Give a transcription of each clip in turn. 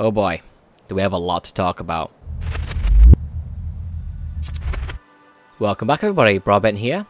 Oh boy, do we have a lot to talk about. Welcome back everybody, Broadbent here.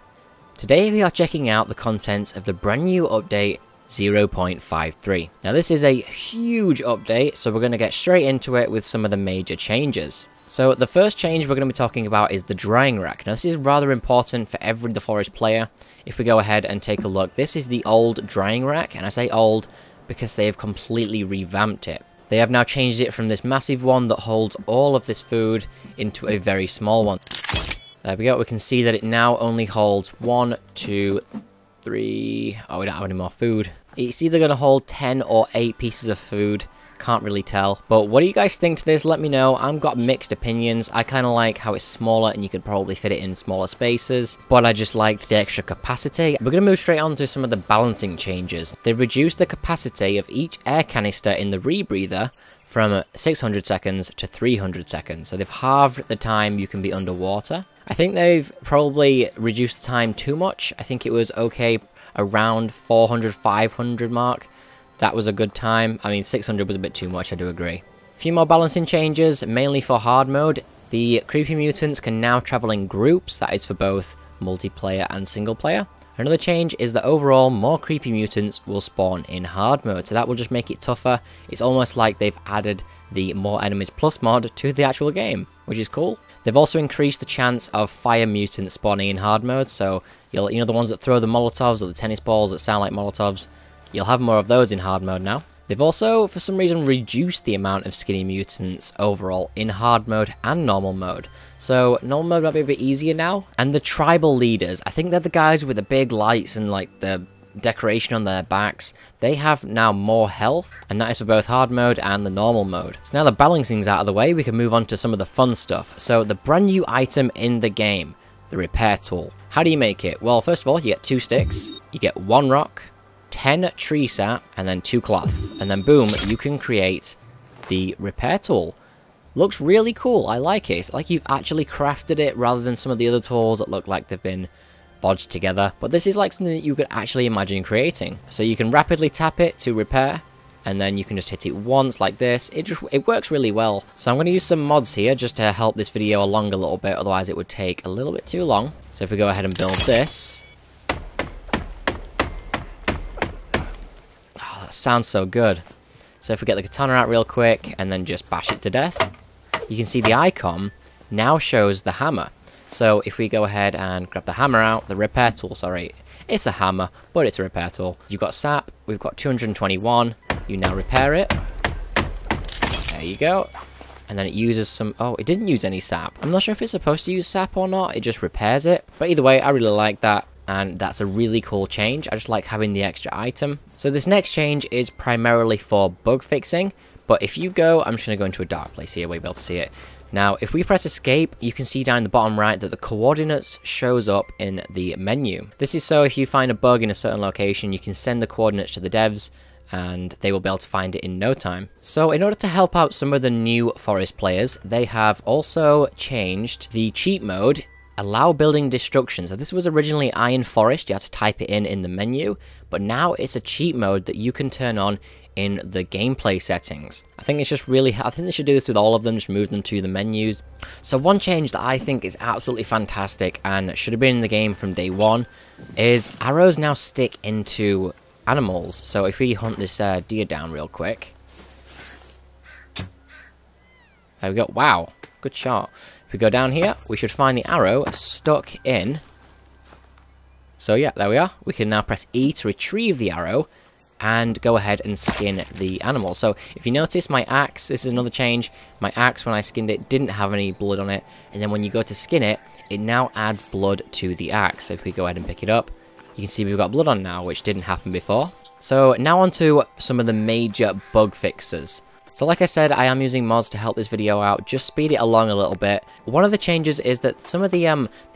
Today we are checking out the contents of the brand new update 0.53. Now this is a huge update, so we're going to get straight into it with some of the major changes. So the first change we're going to be talking about is the drying rack. Now this is rather important for every The Forest player. If we go ahead and take a look, this is the old drying rack, and I say old because they have completely revamped it. They have now changed it from this massive one that holds all of this food into a very small one. There we go, we can see that it now only holds 1, 2, 3... Oh, we don't have any more food. It's either going to hold 10 or 8 pieces of food. Can't really tell, but what do you guys think to this? Let me know. I've got mixed opinions. I kind of like how it's smaller and you could probably fit it in smaller spaces, but I just liked the extra capacity. We're gonna move straight on to some of the balancing changes. They've reduced the capacity of each air canister in the rebreather from 600 seconds to 300 seconds, so they've halved the time you can be underwater. I think they've probably reduced the time too much. I think it was okay around 400-500 mark. That was a good time. I mean, 600 was a bit too much, I do agree. A few more balancing changes, mainly for hard mode. The creepy mutants can now travel in groups, that is for both multiplayer and single player. Another change is that overall, more creepy mutants will spawn in hard mode, so that will just make it tougher. It's almost like they've added the More Enemies Plus mod to the actual game, which is cool. They've also increased the chance of fire mutants spawning in hard mode, so you know the ones that throw the Molotovs or the tennis balls that sound like Molotovs, you'll have more of those in hard mode now. They've also, for some reason, reduced the amount of skinny mutants overall in hard mode and normal mode. So normal mode might be a bit easier now. And the tribal leaders, I think they're the guys with the big lights and like the decoration on their backs. They have now more health, and that is for both hard mode and the normal mode. So now the balancing's out of the way, we can move on to some of the fun stuff. So the brand new item in the game, the repair tool. How do you make it? Well, first of all, you get 2 sticks, you get 1 rock, 10 tree sap, and then 2 cloth, and then boom, you can create the repair tool. Looks really cool, I like it. It's like you've actually crafted it rather than some of the other tools that look like they've been bodged together, but this is like something that you could actually imagine creating. So you can rapidly tap it to repair, and then you can just hit it once like this. It works really well. So I'm going to use some mods here just to help this video along a little bit, otherwise it would take a little bit too long. So if we go ahead and build this, sounds so good. So if we get the katana out real quick and then just bash it to death, you can see the icon now shows the hammer. So if we go ahead and grab the hammer out, the repair tool, sorry, it's a hammer but it's a repair tool, you've got sap, we've got 221, you now repair it, there you go, and then it uses some, oh, it didn't use any sap. I'm not sure if it's supposed to use sap or not, it just repairs it, but either way I really like that. And that's a really cool change. I just like having the extra item. So this next change is primarily for bug fixing, but if you go, I'm just gonna go into a dark place here where you'll be able to see it. Now, if we press escape, you can see down in the bottom right that the coordinates shows up in the menu. This is so if you find a bug in a certain location, you can send the coordinates to the devs and they will be able to find it in no time. So in order to help out some of the new Forest players, they have also changed the cheat mode, allow building destruction. So this was originally Iron Forest, you had to type it in the menu, but now it's a cheat mode that you can turn on in the gameplay settings. I think they should do this with all of them, just move them to the menus. So one change that I think is absolutely fantastic and should have been in the game from day one is arrows now stick into animals. So if we hunt this deer down real quick, there we go, wow, good shot. If we go down here, we should find the arrow stuck in. So yeah, there we are. We can now press E to retrieve the arrow and go ahead and skin the animal. So if you notice my axe, this is another change. My axe, when I skinned it, didn't have any blood on it. And then when you go to skin it, it now adds blood to the axe. So if we go ahead and pick it up, you can see we've got blood on now, which didn't happen before. So now on to some of the major bug fixes. So like I said, I am using mods to help this video out, just speed it along a little bit. One of the changes is that some of the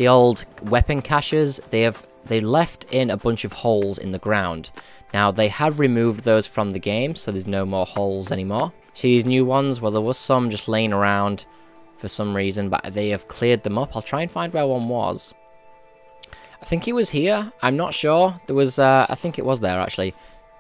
old weapon caches, they left in a bunch of holes in the ground. Now they have removed those from the game, so there's no more holes anymore. See these new ones? Well, there was some just laying around for some reason, but they have cleared them up. I'll try and find where one was. I think it was here, I'm not sure. There was, I think it was there actually.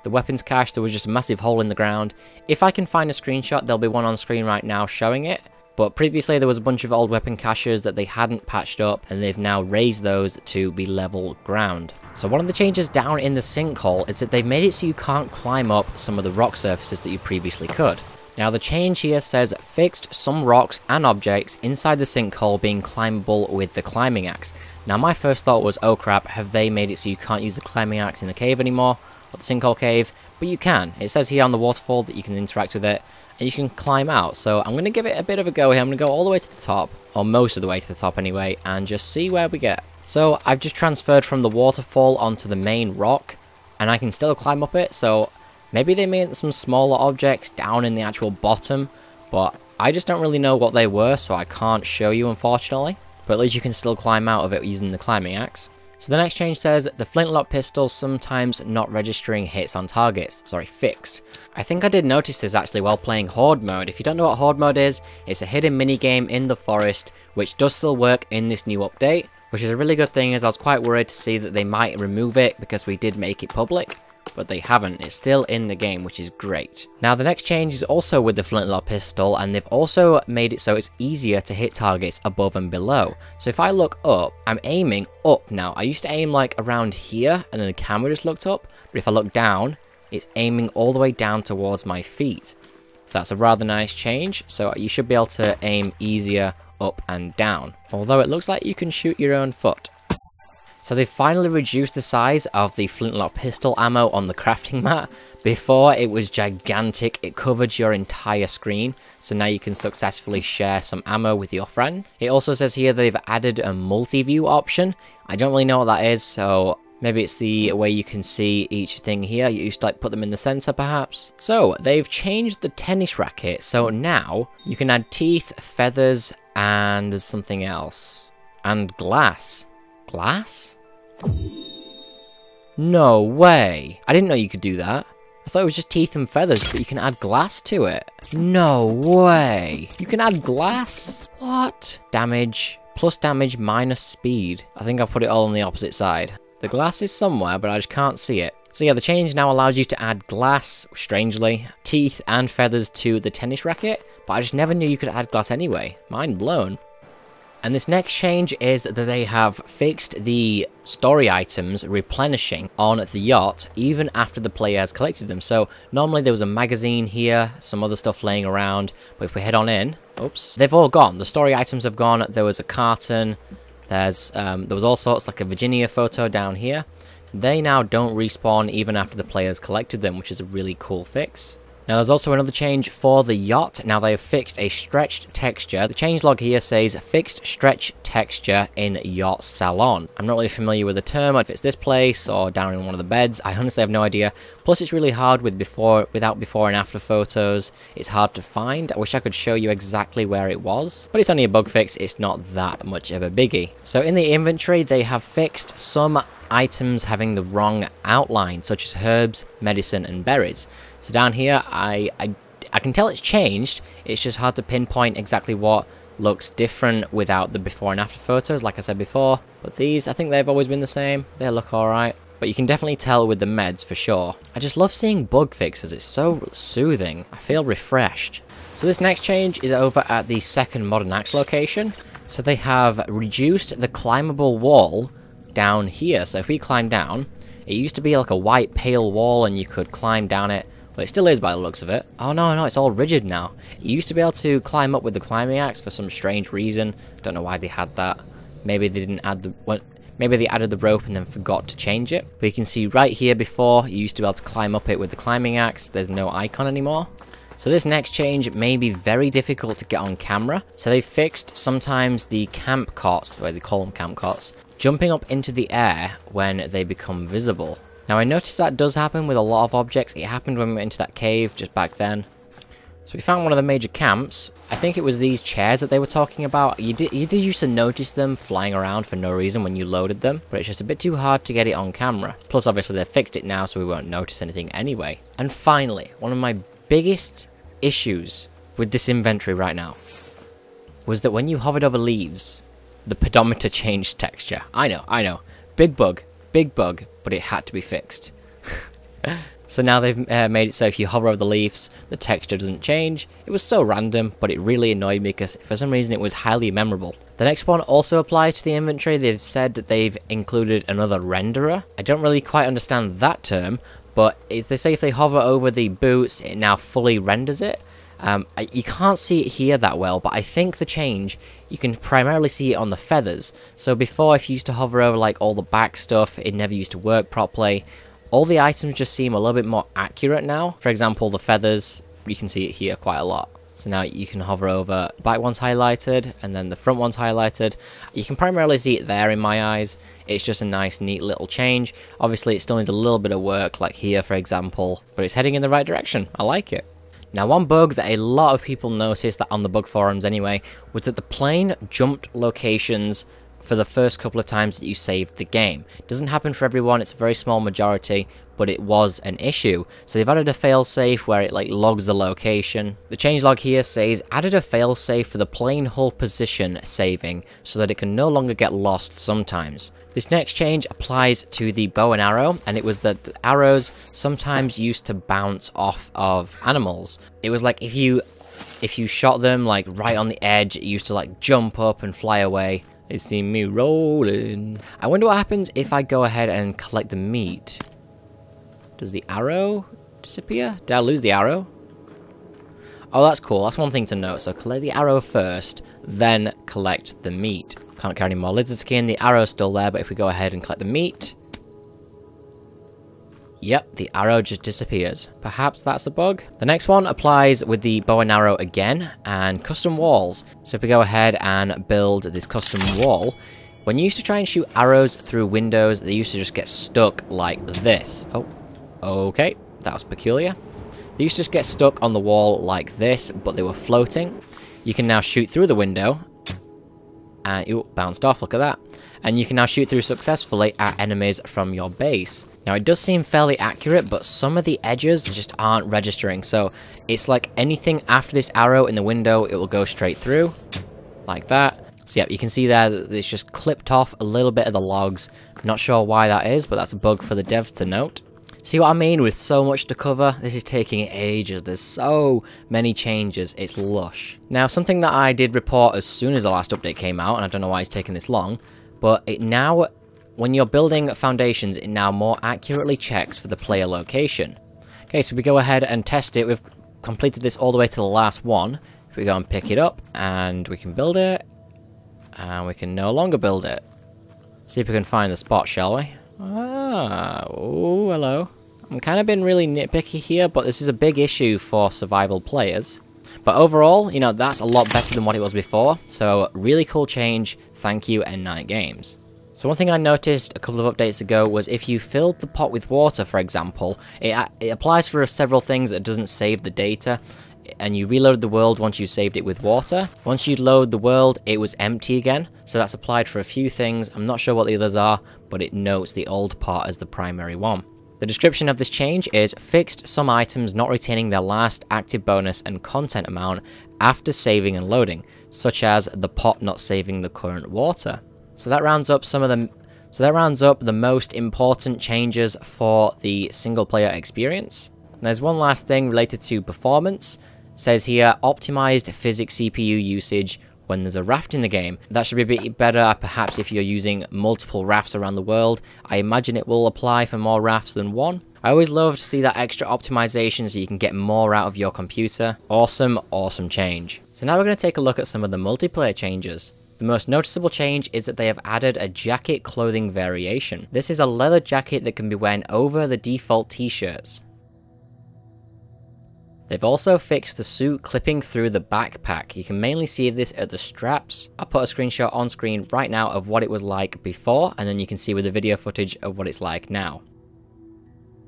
the weapons cache, there was just a massive hole in the ground. If I can find a screenshot, there'll be one on screen right now showing it. But previously there was a bunch of old weapon caches that they hadn't patched up, and they've now raised those to be level ground. So one of the changes down in the sinkhole is that they've made it so you can't climb up some of the rock surfaces that you previously could. Now the change here says fixed some rocks and objects inside the sinkhole being climbable with the climbing axe. Now my first thought was, oh crap, have they made it so you can't use the climbing axe in the cave anymore, or the sinkhole cave? But you can. It says here on the waterfall that you can interact with it and you can climb out. So I'm going to give it a bit of a go here. I'm going to go all the way to the top, or most of the way to the top anyway, and just see where we get. So I've just transferred from the waterfall onto the main rock, and I can still climb up it, so maybe they made some smaller objects down in the actual bottom, but I just don't really know what they were, so I can't show you, unfortunately. But at least you can still climb out of it using the climbing axe. So the next change says the flintlock pistol sometimes not registering hits on targets. Sorry, fixed. I think I did notice this actually while playing Horde Mode. If you don't know what Horde Mode is, it's a hidden minigame in the forest, which does still work in this new update, which is a really good thing, as I was quite worried to see that they might remove it because we did make it public. But they haven't, it's still in the game, which is great. Now the next change is also with the flintlock pistol, and they've also made it so it's easier to hit targets above and below. So if I look up, I'm aiming up now. I used to aim like around here and then the camera just looked up, but if I look down, it's aiming all the way down towards my feet. So that's a rather nice change, so you should be able to aim easier up and down. Although it looks like you can shoot your own foot. So they finally reduced the size of the flintlock pistol ammo on the crafting mat. Before it was gigantic, it covered your entire screen, so now you can successfully share some ammo with your friend. It also says here they've added a multi-view option. I don't really know what that is, so maybe it's the way you can see each thing here. You used to like put them in the center perhaps. So they've changed the tennis racket, so now you can add teeth, feathers, and there's something else. And glass. Glass? No way. I didn't know you could do that. I thought it was just teeth and feathers, but you can add glass to it. No way. You can add glass? What? Damage, plus damage, minus speed. I think I'll put it all on the opposite side. The glass is somewhere, but I just can't see it. So yeah, the change now allows you to add glass, strangely, teeth and feathers to the tennis racket, but I just never knew you could add glass anyway. Mind blown. And this next change is that they have fixed the story items replenishing on the yacht even after the player has collected them. So normally there was a magazine here, some other stuff laying around, but if we head on in, oops, they've all gone. The story items have gone. There was a carton, there's there was all sorts, like a Virginia photo down here. They now don't respawn even after the player has collected them, which is a really cool fix. Now there's also another change for the yacht. Now they have fixed a stretched texture. The changelog here says fixed stretch texture in yacht salon. I'm not really familiar with the term, if it's this place or down in one of the beds. I honestly have no idea. Plus it's really hard with without before and after photos. It's hard to find. I wish I could show you exactly where it was, but it's only a bug fix. It's not that much of a biggie. So in the inventory, they have fixed some items having the wrong outline, such as herbs, medicine, and berries. So down here, I can tell it's changed, it's just hard to pinpoint exactly what looks different without the before and after photos, like I said before. But these, I think they've always been the same, they look alright. But you can definitely tell with the meds for sure. I just love seeing bug fixes, it's so soothing, I feel refreshed. So this next change is over at the second Modernaxe location. So they have reduced the climbable wall down here, so if we climb down, it used to be like a white pale wall and you could climb down it. But it still is by the looks of it. Oh no, no, it's all rigid now. You used to be able to climb up with the climbing axe for some strange reason. Don't know why they had that. Maybe they didn't add the... Well, maybe they added the rope and then forgot to change it. But you can see right here before, you used to be able to climb up it with the climbing axe. There's no icon anymore. So this next change may be very difficult to get on camera. So they fixed sometimes the camp cots, the way they call them camp cots, jumping up into the air when they become visible. Now I noticed that does happen with a lot of objects. It happened when we went into that cave just back then. So we found one of the major camps. I think it was these chairs that they were talking about. You did used to notice them flying around for no reason when you loaded them, but it's just a bit too hard to get it on camera. Plus obviously they've fixed it now so we won't notice anything anyway. And finally, one of my biggest issues with this inventory right now was that when you hovered over leaves, the pedometer changed texture. I know, big bug. But it had to be fixed. So now they've made it so if you hover over the leaves, the texture doesn't change. It was so random, but it really annoyed me because for some reason it was highly memorable. The next one also applies to the inventory. They've said that they've included another renderer. I don't really quite understand that term, but if they say if they hover over the boots, it now fully renders it. You can't see it here that well, but I think the change, you can primarily see it on the feathers. So before, if you used to hover over like all the back stuff, it never used to work properly. All the items just seem a little bit more accurate now. For example, the feathers, you can see it here quite a lot. So now you can hover over, the back one's highlighted, and then the front one's highlighted. You can primarily see it there in my eyes. It's just a nice, neat little change. Obviously, it still needs a little bit of work, like here, for example, but it's heading in the right direction. I like it. Now, one bug that a lot of people noticed, that on the bug forums anyway, was that the plane jumped locations for the first couple of times that you saved the game. It doesn't happen for everyone, it's a very small majority, but it was an issue. So they've added a failsafe where it like logs the location. The changelog here says, added a failsafe for the plane hull position saving so that it can no longer get lost sometimes. This next change applies to the bow and arrow, and it was that the arrows sometimes used to bounce off of animals. It was like if you shot them like right on the edge, it used to like jump up and fly away. It's seen me rolling. I wonder what happens if I go ahead and collect the meat. Does the arrow disappear? Did I lose the arrow? Oh, that's cool. That's one thing to note. So collect the arrow first, then collect the meat. Can't carry any more lizard skin. The arrow's still there, but if we go ahead and collect the meat... Yep, the arrow just disappears. Perhaps that's a bug. The next one applies with the bow and arrow again, and custom walls. So if we go ahead and build this custom wall, when you used to try and shoot arrows through windows, they used to just get stuck like this. Oh, okay, that was peculiar. They used to just get stuck on the wall like this, but they were floating. You can now shoot through the window, and it bounced off, look at that. And you can now shoot through successfully at enemies from your base. Now it does seem fairly accurate, but some of the edges just aren't registering, so it's like anything after this arrow in the window, it will go straight through, like that. So yeah, you can see there that it's just clipped off a little bit of the logs. I'm not sure why that is, but that's a bug for the devs to note. See what I mean? With so much to cover, this is taking ages. There's so many changes, it's lush. Now, something that I did report as soon as the last update came out, and I don't know why it's taking this long, but it now, when you're building foundations, it now more accurately checks for the player location. Okay, so we go ahead and test it. We've completed this all the way to the last one. If we go and pick it up, and we can build it, and we can no longer build it. See if we can find the spot, shall we? Ah, oh, hello. I'm kind of been really nitpicky here, but this is a big issue for survival players. But overall, you know, that's a lot better than what it was before, so really cool change. Thank you, Endnight Games. So one thing I noticed a couple of updates ago was if you filled the pot with water, for example, it applies for several things that doesn't save the data, and you reload the world once you saved it with water. Once you load the world, it was empty again, so that's applied for a few things. I'm not sure what the others are, but it notes the old part as the primary one. The description of this change is fixed some items not retaining their last active bonus and content amount after saving and loading, such as the pot not saving the current water. So that rounds up the most important changes for the single player experience. And there's one last thing related to performance. It says here, optimized physics CPU usage when there's a raft in the game. That should be better perhaps if you're using multiple rafts around the world. I imagine it will apply for more rafts than one. I always love to see that extra optimization so you can get more out of your computer. Awesome, awesome change. So now we're going to take a look at some of the multiplayer changes. The most noticeable change is that they have added a jacket clothing variation. This is a leather jacket that can be worn over the default t-shirts. They've also fixed the suit clipping through the backpack. You can mainly see this at the straps. I'll put a screenshot on screen right now of what it was like before, and then you can see with the video footage of what it's like now.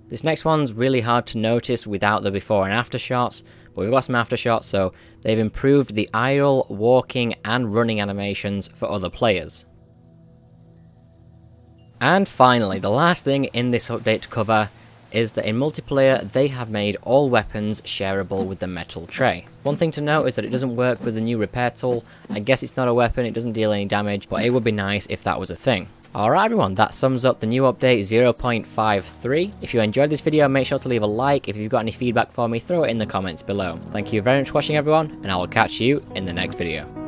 This next one's really hard to notice without the before and after shots, but we've got some after shots, so they've improved the idle, walking, and running animations for other players. And finally, the last thing in this update to cover is that in multiplayer, they have made all weapons shareable with the metal tray. One thing to note is that it doesn't work with the new repair tool. I guess it's not a weapon, it doesn't deal any damage, but it would be nice if that was a thing. Alright everyone, that sums up the new update 0.53. If you enjoyed this video, make sure to leave a like. If you've got any feedback for me, throw it in the comments below. Thank you very much for watching everyone, and I will catch you in the next video.